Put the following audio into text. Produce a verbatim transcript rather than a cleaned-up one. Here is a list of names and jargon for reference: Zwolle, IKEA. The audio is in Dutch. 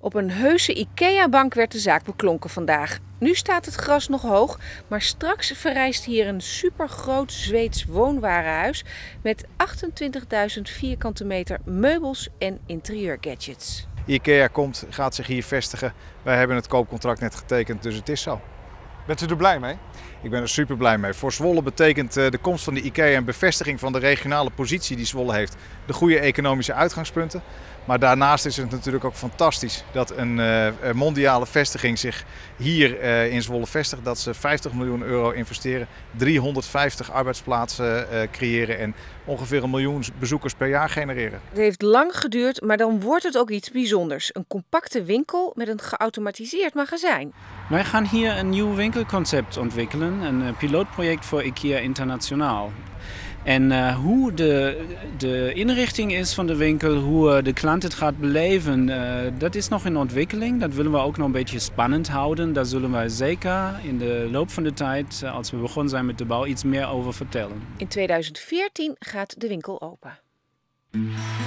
Op een heuse IKEA-bank werd de zaak beklonken vandaag. Nu staat het gras nog hoog, maar straks verrijst hier een supergroot Zweeds woonwarenhuis met achtentwintigduizend vierkante meter meubels en interieurgadgets. IKEA komt, gaat zich hier vestigen. Wij hebben het koopcontract net getekend, dus het is zo. Bent u er blij mee? Ik ben er super blij mee. Voor Zwolle betekent de komst van de IKEA een bevestiging van de regionale positie die Zwolle heeft. De goede economische uitgangspunten. Maar daarnaast is het natuurlijk ook fantastisch dat een mondiale vestiging zich hier in Zwolle vestigt. Dat ze vijftig miljoen euro investeren, driehonderdvijftig arbeidsplaatsen creëren en ongeveer een miljoen bezoekers per jaar genereren. Het heeft lang geduurd, maar dan wordt het ook iets bijzonders. Een compacte winkel met een geautomatiseerd magazijn. Wij gaan hier een nieuw winkelconcept ontwikkelen. Een pilootproject voor IKEA internationaal. En uh, hoe de, de inrichting is van de winkel, hoe de klant het gaat beleven, uh, dat is nog in ontwikkeling. Dat willen we ook nog een beetje spannend houden. Daar zullen we zeker in de loop van de tijd, als we begonnen zijn met de bouw, iets meer over vertellen. In tweeduizend veertien gaat de winkel open.